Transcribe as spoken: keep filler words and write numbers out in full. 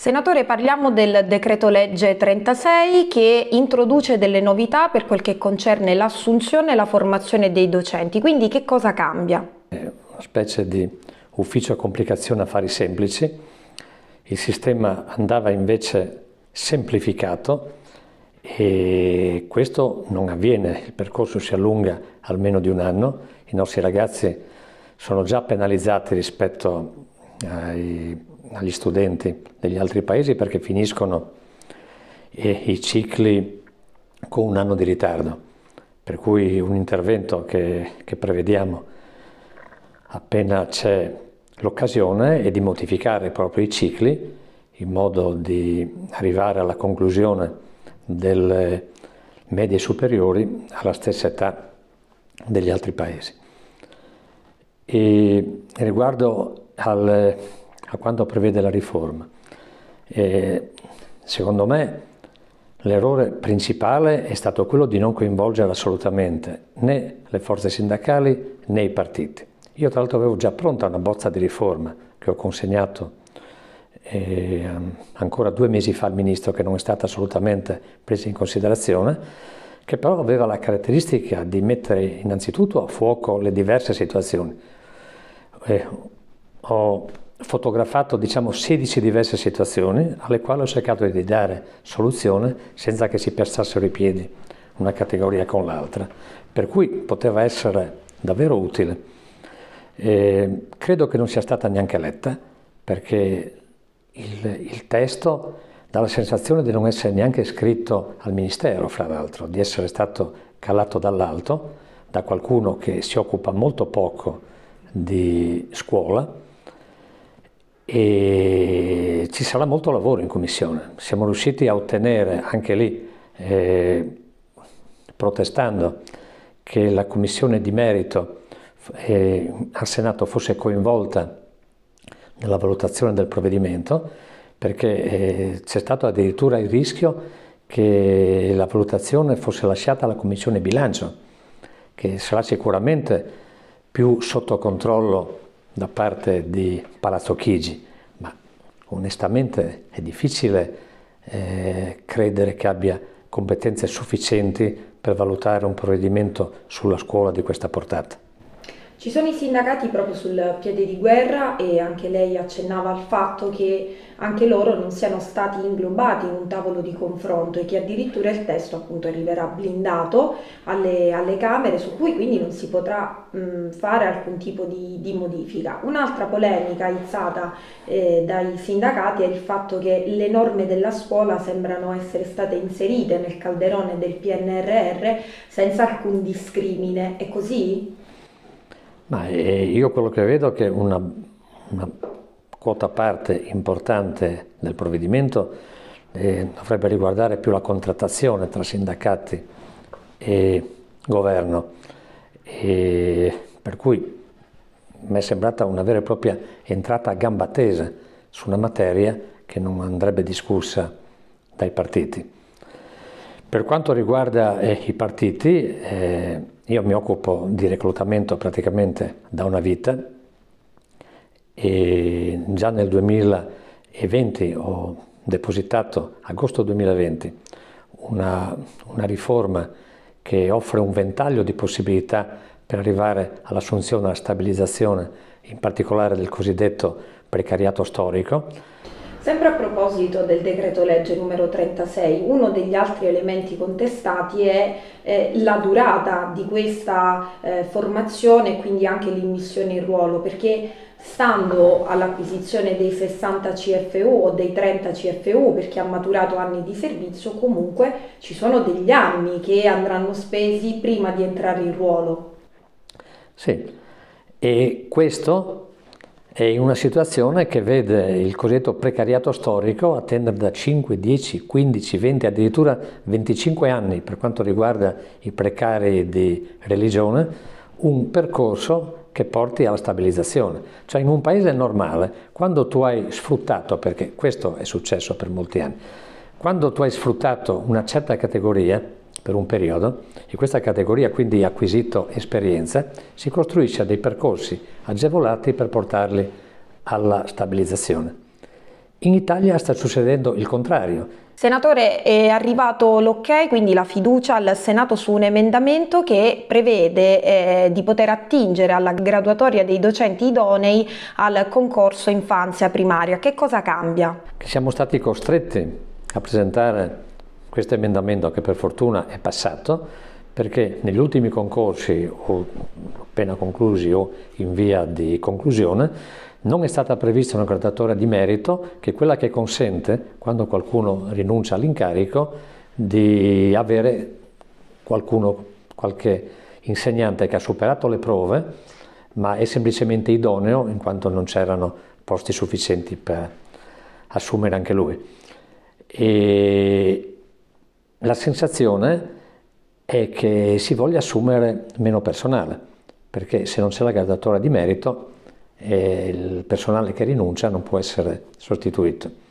Senatore, parliamo del decreto legge trentasei che introduce delle novità per quel che concerne l'assunzione e la formazione dei docenti, quindi che cosa cambia? È una specie di ufficio a complicazione affari semplici, il sistema andava invece semplificato e questo non avviene, il percorso si allunga almeno di un anno, i nostri ragazzi sono già penalizzati rispetto ai... agli studenti degli altri paesi perché finiscono i cicli con un anno di ritardo, per cui un intervento che, che prevediamo appena c'è l'occasione è di modificare proprio i cicli in modo di arrivare alla conclusione delle medie superiori alla stessa età degli altri paesi. E riguardo al a quanto prevede la riforma. E secondo me l'errore principale è stato quello di non coinvolgere assolutamente né le forze sindacali né i partiti. Io tra l'altro avevo già pronta una bozza di riforma che ho consegnato eh, ancora due mesi fa al Ministro, che non è stata assolutamente presa in considerazione, che però aveva la caratteristica di mettere innanzitutto a fuoco le diverse situazioni. Eh, ho fotografato diciamo sedici diverse situazioni alle quali ho cercato di dare soluzione senza che si persassero i piedi una categoria con l'altra, per cui poteva essere davvero utile. E credo che non sia stata neanche letta, perché il, il testo dà la sensazione di non essere neanche scritto al Ministero, fra l'altro, di essere stato calato dall'alto da qualcuno che si occupa molto poco di scuola. E ci sarà molto lavoro in commissione, siamo riusciti a ottenere anche lì, eh, protestando, che la commissione di merito eh, al Senato fosse coinvolta nella valutazione del provvedimento, perché eh, c'è stato addirittura il rischio che la valutazione fosse lasciata alla commissione bilancio, che sarà sicuramente più sotto controllo da parte di Palazzo Chigi, ma onestamente è difficile eh, credere che abbia competenze sufficienti per valutare un provvedimento sulla scuola di questa portata. Ci sono i sindacati proprio sul piede di guerra e anche lei accennava al fatto che anche loro non siano stati inglobati in un tavolo di confronto e che addirittura il testo appunto arriverà blindato alle, alle Camere, su cui quindi non si potrà mh, fare alcun tipo di, di modifica. Un'altra polemica izzata eh, dai sindacati è il fatto che le norme della scuola sembrano essere state inserite nel calderone del P N R R senza alcun discrimine. È così? Ma io quello che vedo è che una, una quota parte importante del provvedimento eh, dovrebbe riguardare più la contrattazione tra sindacati e governo, e per cui mi è sembrata una vera e propria entrata a gamba tesa su una materia che non andrebbe discussa dai partiti. Per quanto riguarda eh, i partiti, eh, io mi occupo di reclutamento praticamente da una vita e già nel duemilaventi ho depositato, agosto duemilaventi, una, una riforma che offre un ventaglio di possibilità per arrivare all'assunzione, alla stabilizzazione, in particolare del cosiddetto precariato storico. Sempre a proposito del decreto legge numero trentasei, uno degli altri elementi contestati è eh, la durata di questa eh, formazione e quindi anche l'immissione in ruolo, perché stando all'acquisizione dei sessanta C F U o dei trenta C F U per chi ha maturato anni di servizio, comunque ci sono degli anni che andranno spesi prima di entrare in ruolo. Sì, e questo è in una situazione che vede il cosiddetto precariato storico attendere da cinque, dieci, quindici, venti, addirittura venticinque anni, per quanto riguarda i precari di religione, un percorso che porti alla stabilizzazione. Cioè in un paese normale, quando tu hai sfruttato, perché questo è successo per molti anni, quando tu hai sfruttato una certa categoria per un periodo e questa categoria quindi ha acquisito esperienza, si costruisce dei percorsi agevolati per portarli alla stabilizzazione. In Italia sta succedendo il contrario. Senatore, è arrivato l'ok, quindi la fiducia al Senato su un emendamento che prevede eh, di poter attingere alla graduatoria dei docenti idonei al concorso infanzia primaria. Che cosa cambia? Che siamo stati costretti a presentare questo emendamento, che per fortuna è passato, perché negli ultimi concorsi, o appena conclusi o in via di conclusione, non è stata prevista una graduatoria di merito, che è quella che consente, quando qualcuno rinuncia all'incarico, di avere qualcuno, qualche insegnante che ha superato le prove, ma è semplicemente idoneo, in quanto non c'erano posti sufficienti per assumere anche lui. E la sensazione è che si voglia assumere meno personale, perché se non c'è la graduatoria di merito, e il personale che rinuncia non può essere sostituito.